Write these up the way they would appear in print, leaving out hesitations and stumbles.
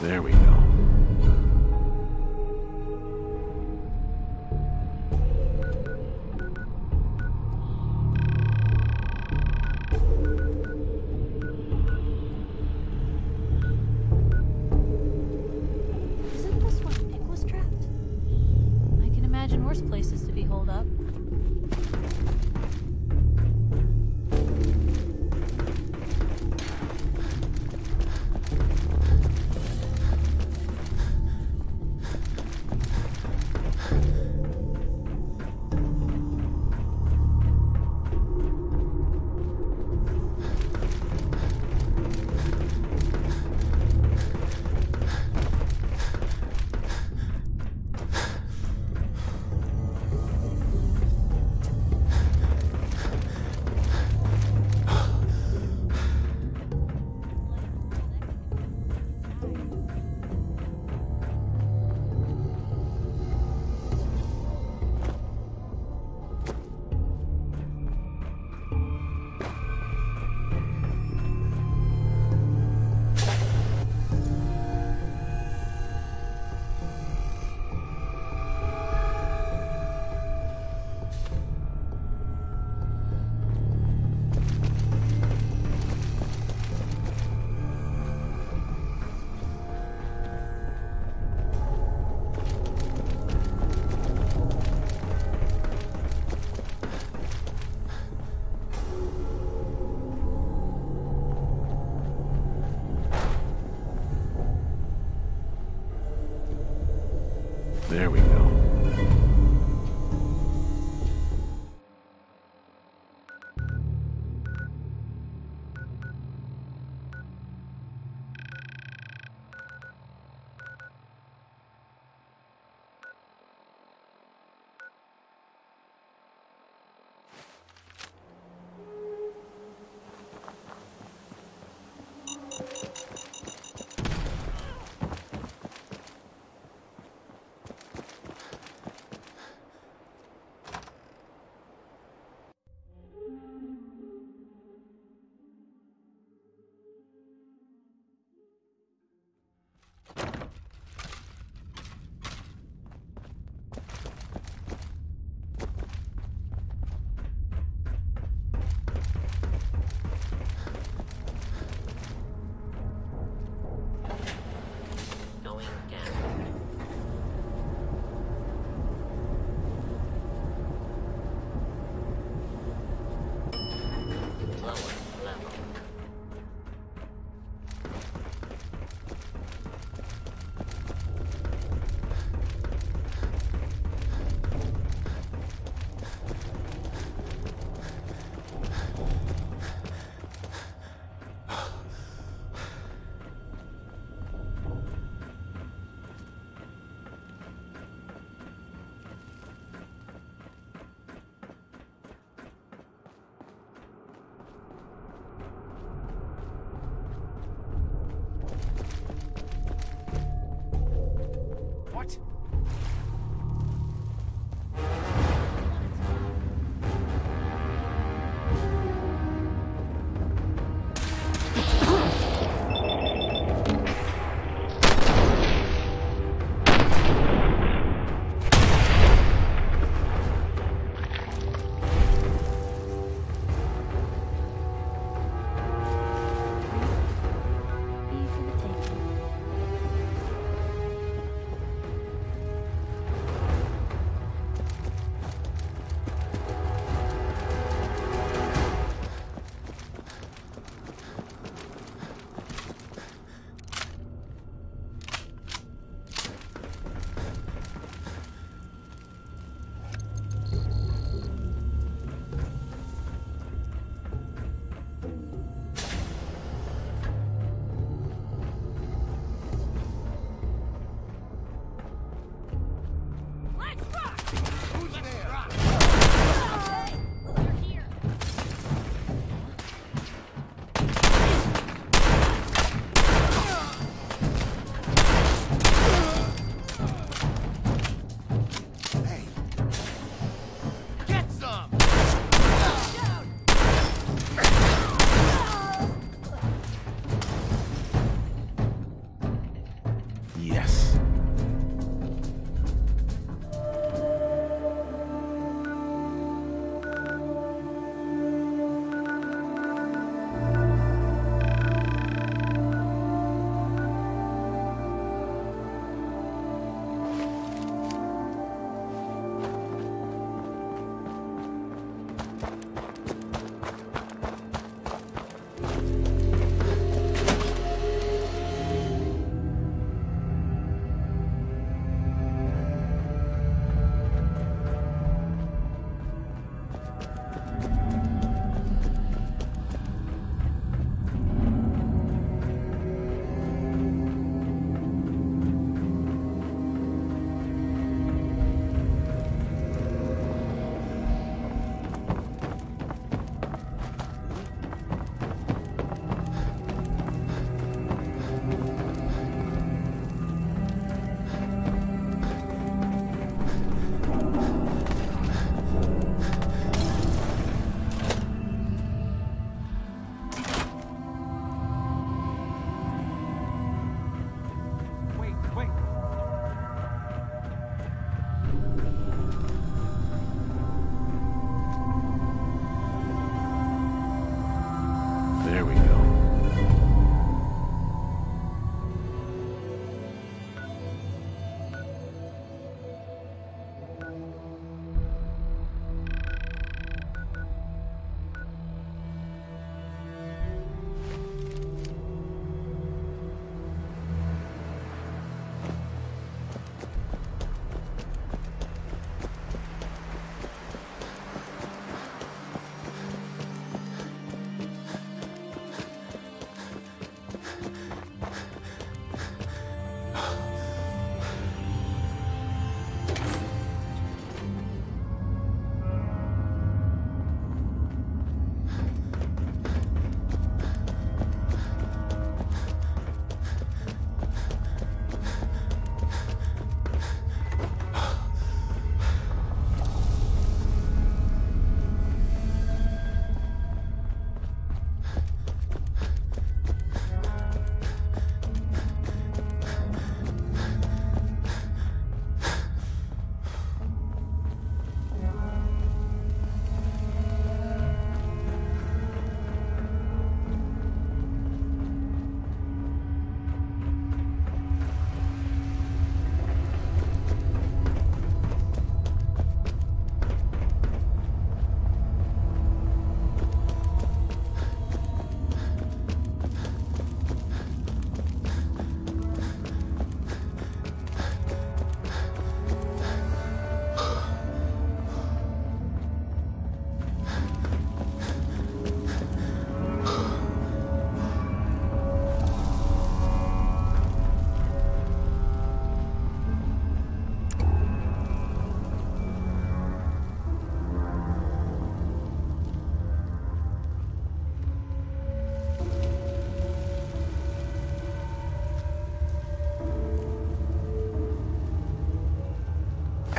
There we go. Isn't this where Nick was trapped? I can imagine worse places to be holed up.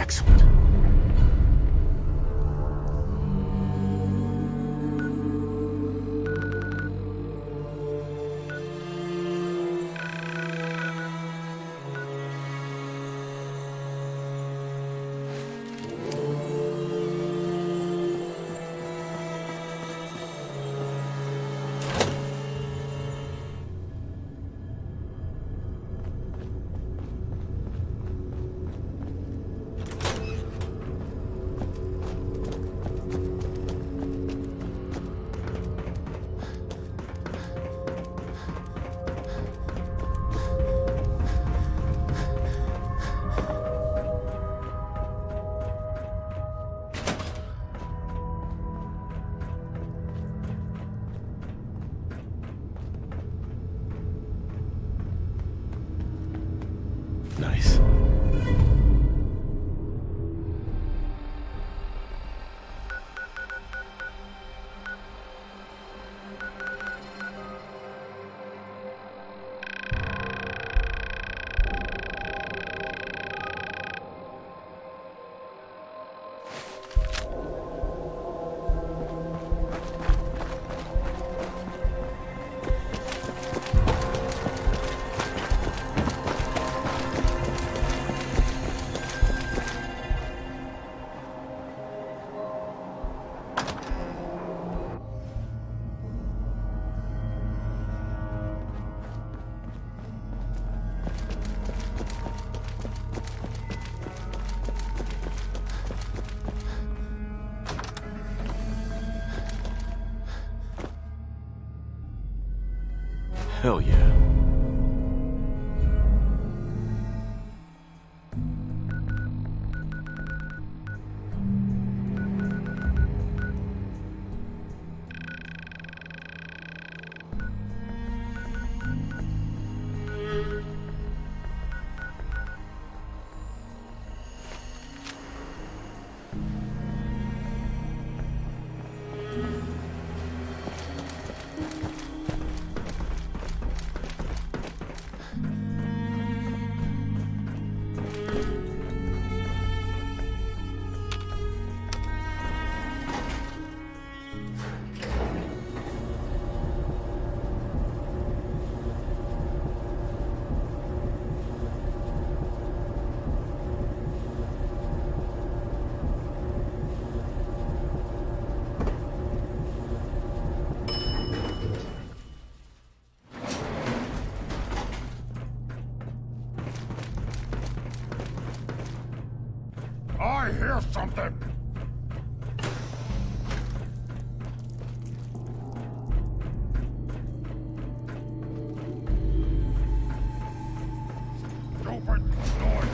Excellent. Nice. Hell yeah. I hear something! Stupid noise!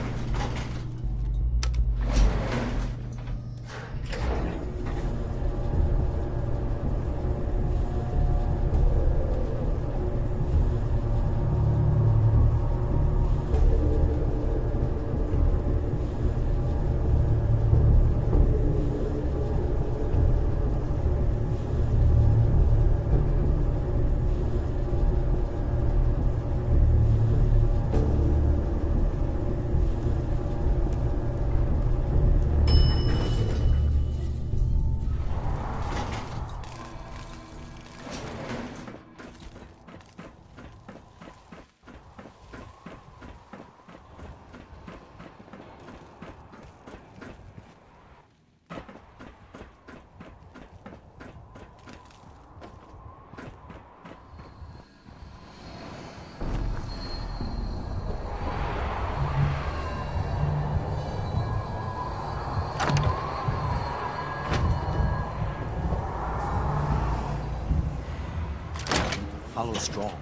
Strong.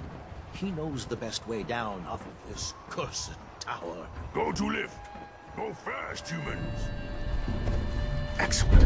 He knows the best way down off of this cursed tower. Go to lift. Go fast, humans. Excellent.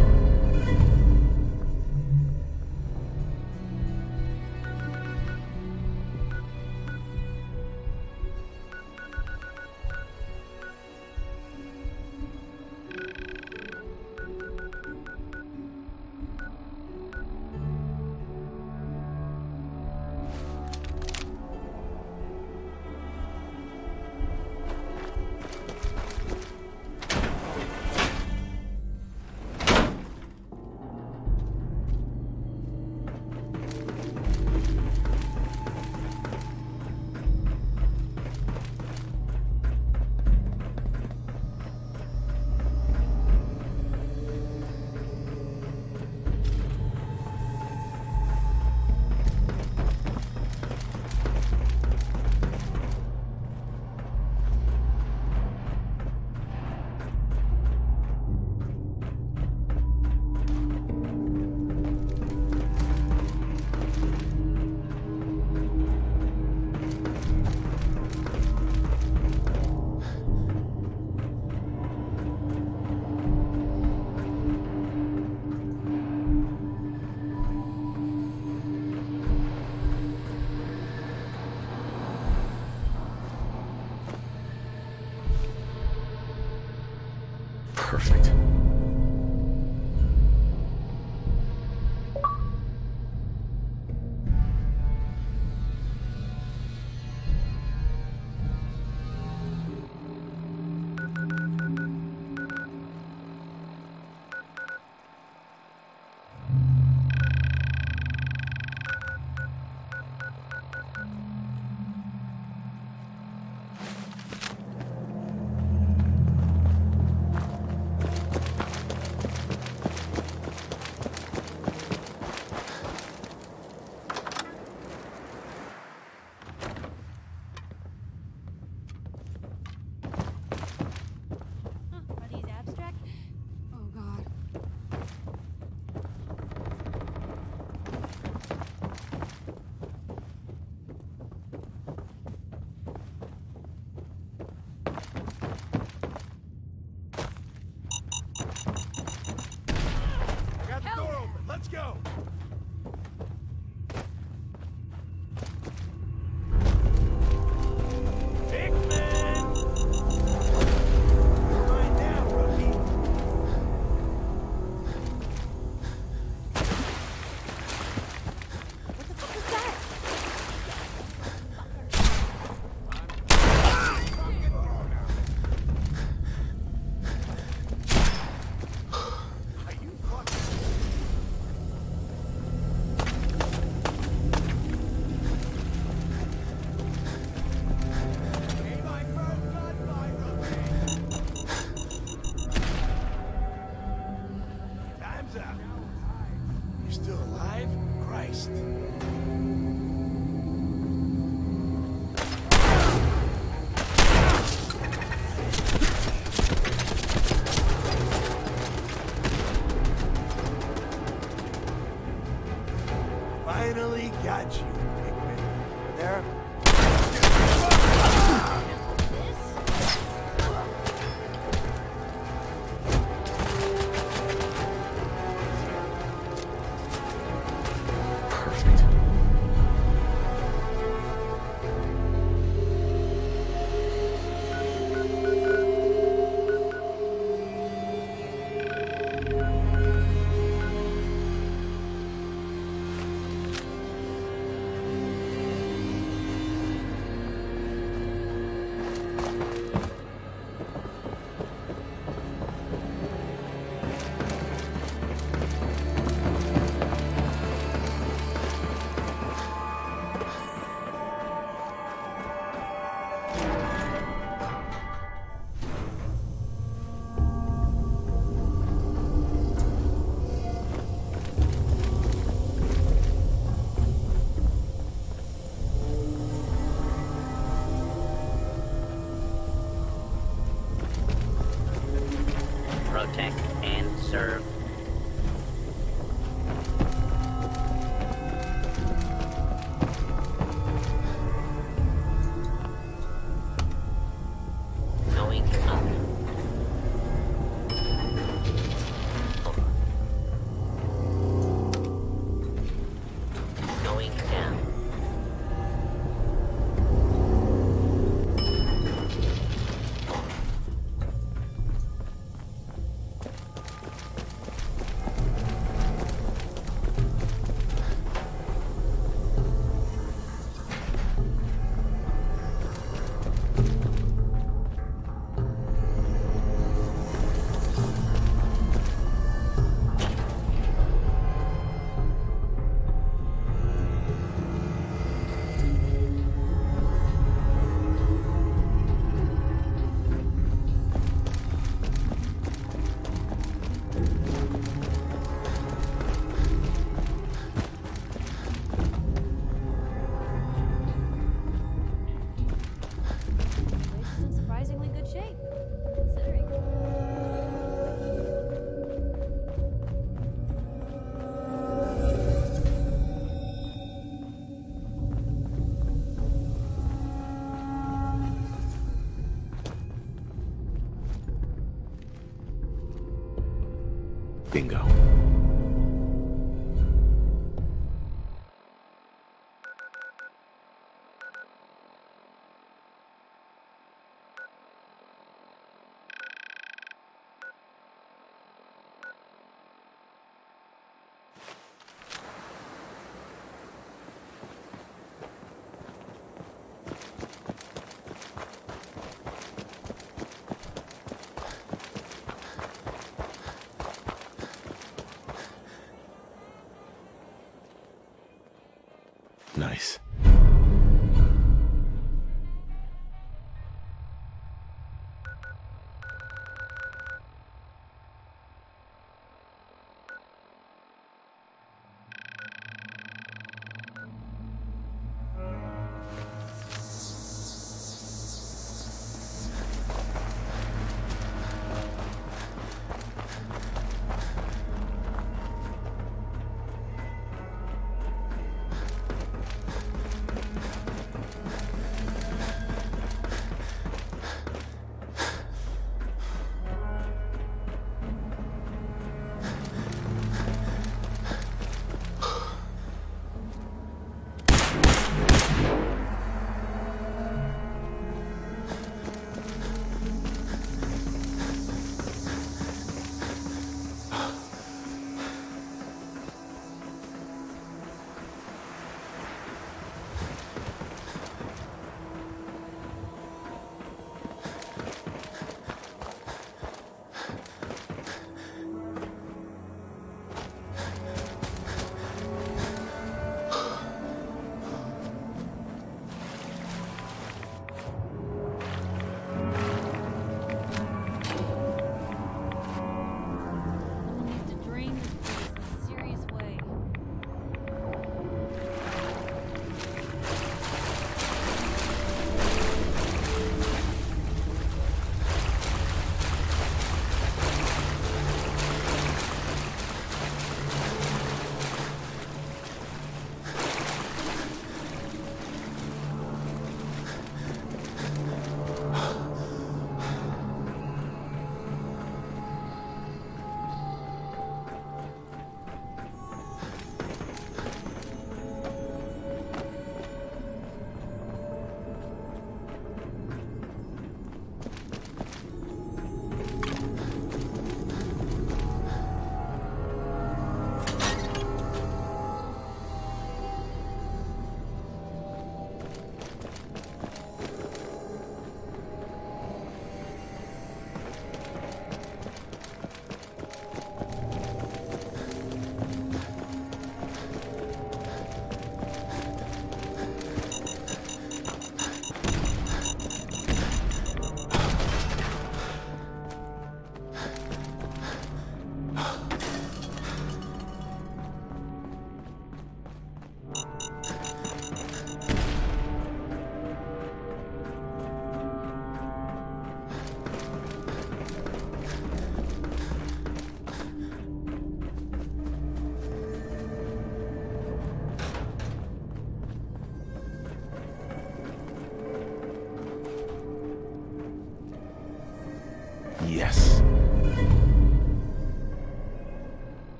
Protect and serve. Bingo. Nice.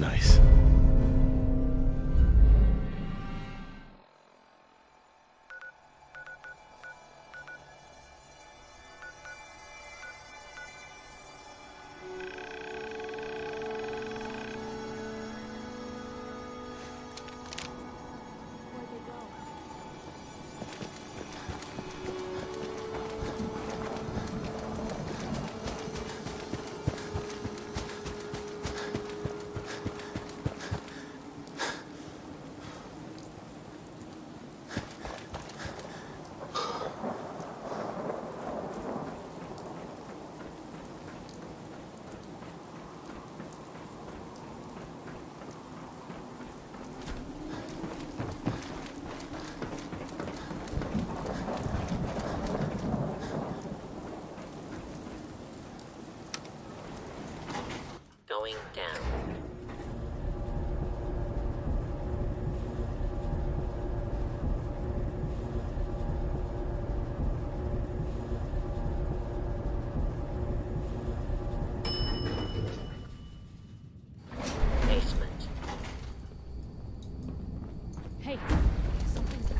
nice. Going down. Basement. Hey, something's out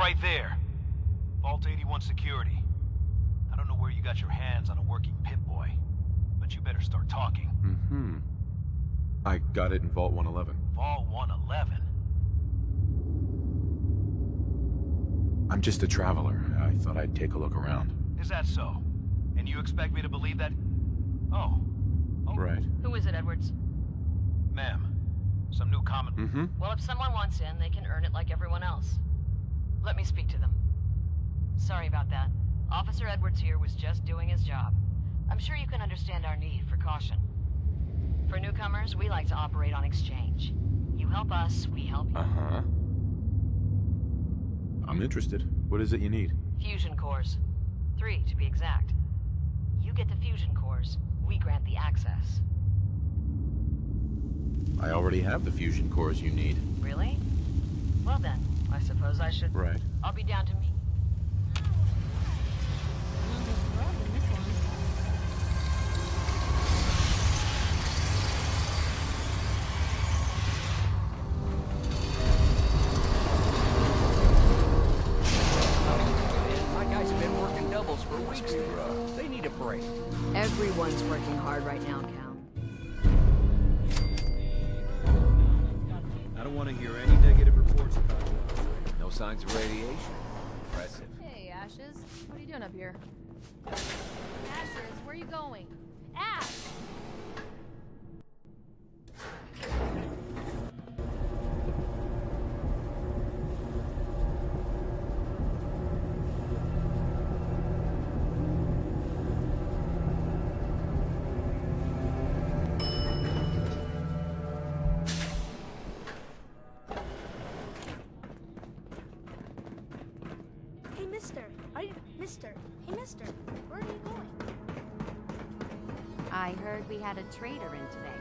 right there. Vault 81 security. I don't know where you got your hands on a working Pip-Boy, but you better start talking. Mm-hmm. I got it in Vault 111. Vault 111? I'm just a traveler. I thought I'd take a look around. Is that so? And you expect me to believe that? Oh. Right. Who is it, Edwards? Ma'am. Some new common... Mm-hmm. Well, if someone wants in, they can earn it like everyone else. Let me speak to them. Sorry about that. Officer Edwards here was just doing his job. I'm sure you can understand our need for caution. For newcomers, we like to operate on exchange. You help us, we help you. Uh-huh. I'm interested. What is it you need? Fusion cores. 3, to be exact. You get the fusion cores, we grant the access. I already have the fusion cores you need. Really? Well then, I suppose I should... Right. I'll be down to meet. My guys have been working doubles for weeks. They need a break. Everyone's working hard right now, Cal. I don't want to hear any negative reports about it. No signs of radiation. Impressive. Hey, Ashes. What are you doing up here? Ashes, where are you going? Ash! Mister, where are you going? I heard we had a trader in today.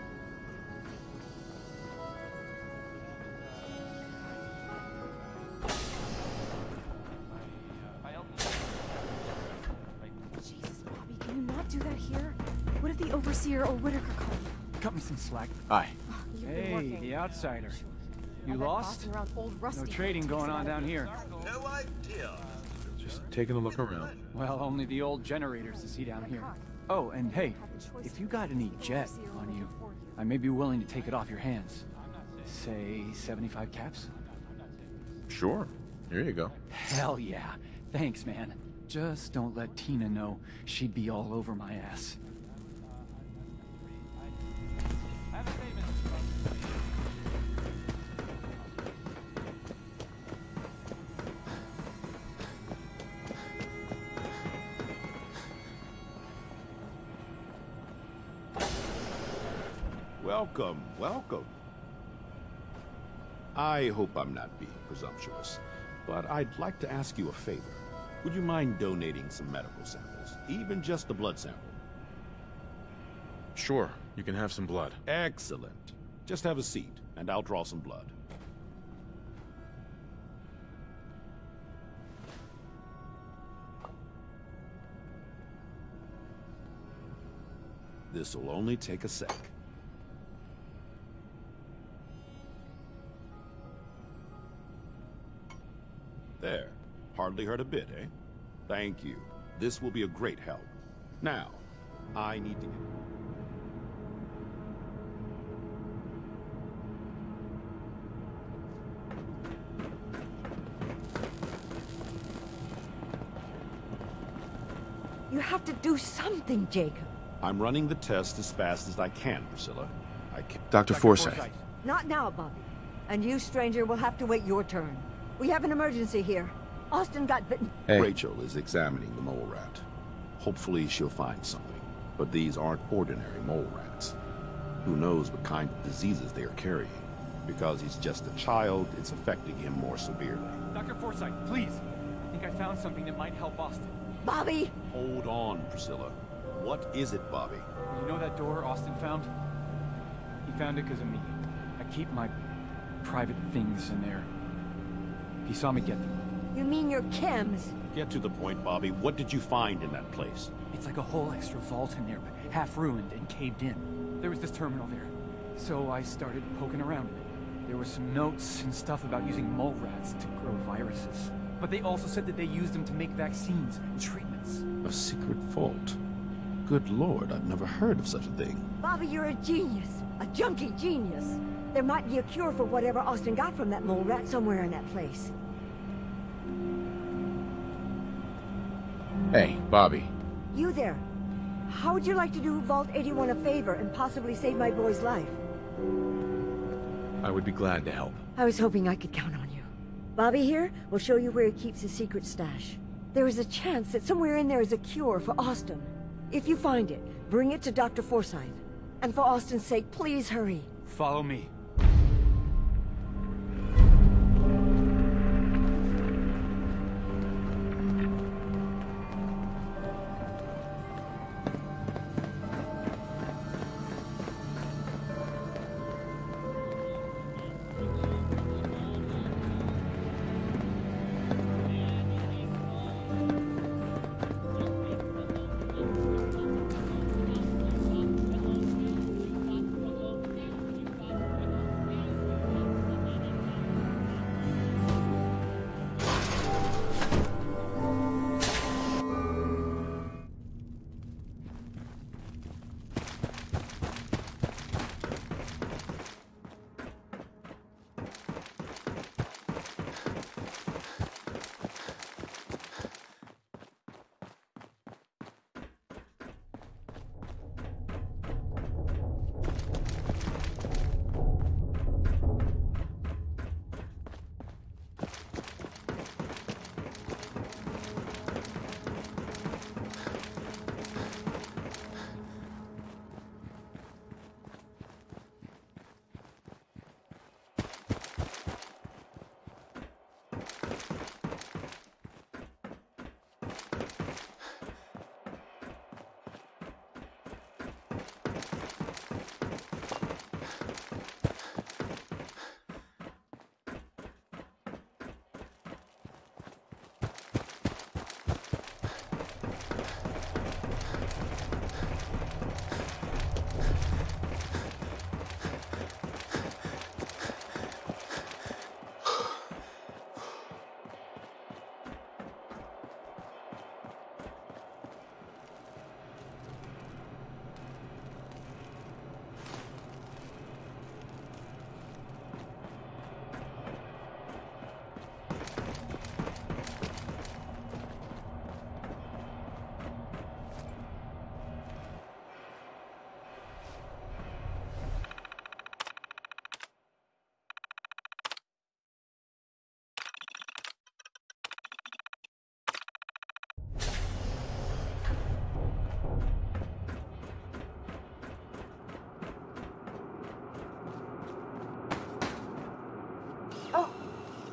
Jesus, Bobby, can you not do that here? What if the Overseer or Whitaker called you? Cut me some slack. Aye. Oh, hey, the outsider. You lost? No trading going on down here. No idea. Just taking a look around. Well, only the old generators to see down here. Oh, and hey, if you got any jet on you, I may be willing to take it off your hands. Say, 75 caps? Sure. Here you go. Hell yeah. Thanks, man. Just don't let Tina know. She'd be all over my ass. Welcome, welcome. I hope I'm not being presumptuous, but I'd like to ask you a favor. Would you mind donating some medical samples, even just a blood sample? Sure, you can have some blood. Excellent. Just have a seat, and I'll draw some blood. This'll only take a sec. There. Hardly hurt a bit, eh? Thank you. This will be a great help. Now, I need to get... You have to do something, Jacob. I'm running the test as fast as I can, Priscilla. I can't... Dr. Forsythe. Not now, Bobby. And you, stranger, will have to wait your turn. We have an emergency here. Austin got bitten. Hey. Rachel is examining the mole rat. Hopefully she'll find something. But these aren't ordinary mole rats. Who knows what kind of diseases they are carrying. Because he's just a child, it's affecting him more severely. Dr. Forsythe, please. I think I found something that might help Austin. Bobby! Hold on, Priscilla. What is it, Bobby? You know that door Austin found? He found it because of me. I keep my private things in there. He saw me get them. You mean your chems? Get to the point, Bobby. What did you find in that place? It's like a whole extra vault in there, but half ruined and caved in. There was this terminal there, so I started poking around in it. There were some notes and stuff about using mole rats to grow viruses. But they also said that they used them to make vaccines and treatments. A secret vault? Good lord, I've never heard of such a thing. Bobby, you're a genius. A junkie genius. There might be a cure for whatever Austin got from that mole rat somewhere in that place. Hey, Bobby. You there. How would you like to do Vault 81 a favor and possibly save my boy's life? I would be glad to help. I was hoping I could count on you. Bobby here will show you where he keeps his secret stash. There is a chance that somewhere in there is a cure for Austin. If you find it, bring it to Dr. Forsythe. And for Austin's sake, please hurry. Follow me.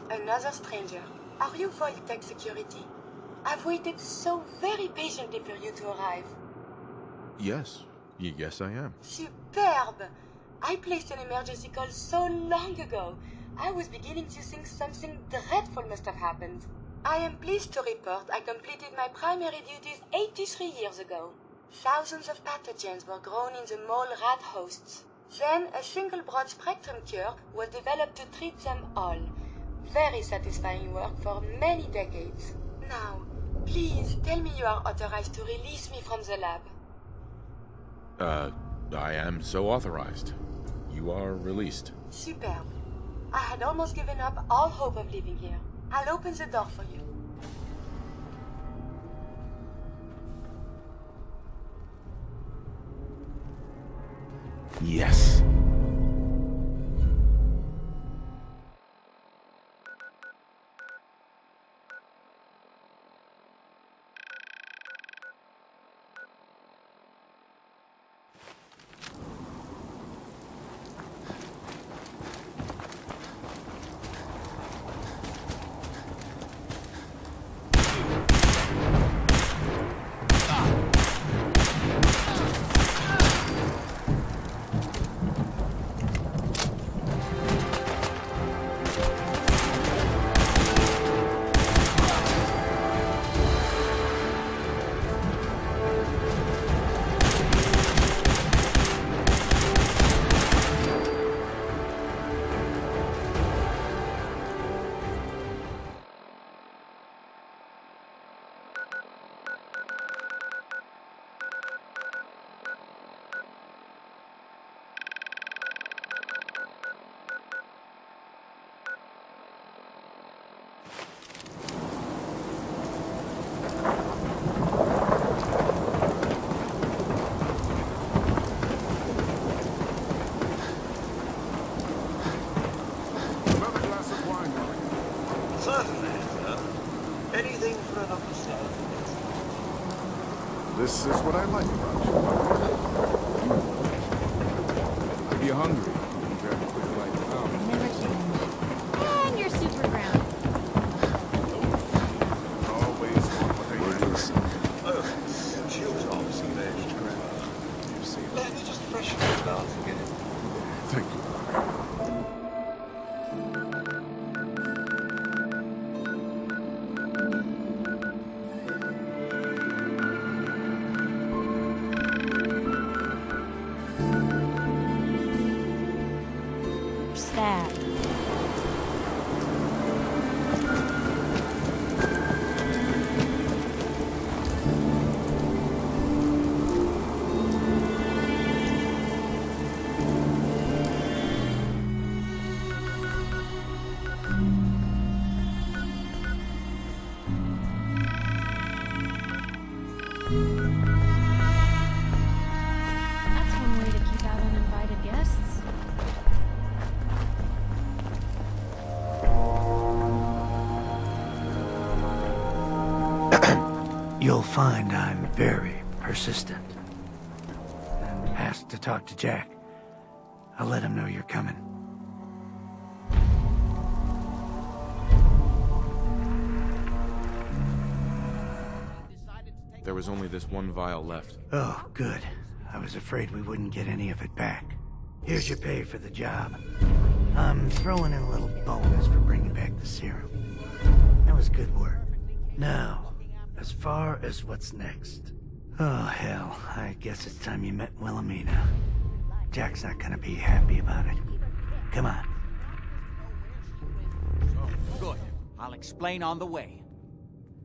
Another stranger. Are you Vault-Tec security? I've waited so very patiently for you to arrive. Yes. Yes, I am. Superb! I placed an emergency call so long ago. I was beginning to think something dreadful must have happened. I am pleased to report I completed my primary duties 83 years ago. Thousands of pathogens were grown in the mole rat hosts. Then a single broad-spectrum cure was developed to treat them all. Very satisfying work for many decades. Now, please tell me you are authorized to release me from the lab. I am so authorized. You are released. Superb. I had almost given up all hope of leaving here. I'll open the door for you. Yes. This is what I like about you. If you're hungry, you can grab a quick bite of food. I never can. And you're super ground. Always want what they do. She was obviously an edge to grab. You see it? They're just fresh food now, forget it. Thank you. You'll find I'm very persistent. And asked to talk to Jack. I'll let him know you're coming. There was only this one vial left. Oh, good. I was afraid we wouldn't get any of it back. Here's your pay for the job. I'm throwing in a little bonus for bringing back the serum. That was good work. Now, as far as what's next. Oh, hell. I guess it's time you met Wilhelmina. Jack's not gonna be happy about it. Come on. Good. I'll explain on the way.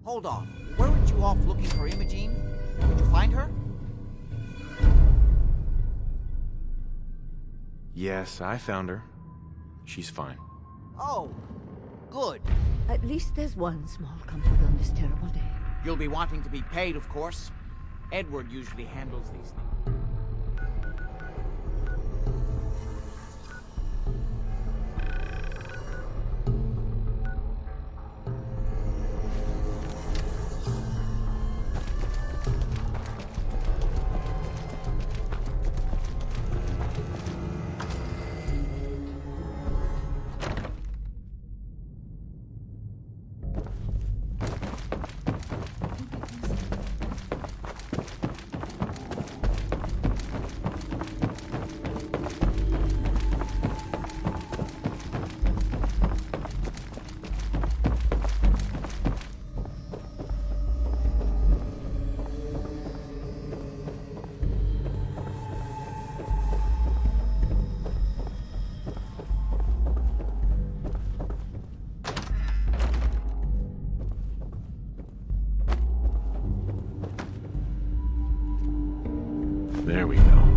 Hold on. Weren't you off looking for Imogene? Did you find her? Yes, I found her. She's fine. Oh, good. At least there's one small comfort on this terrible day. You'll be wanting to be paid, of course. Edward usually handles these things. There we go.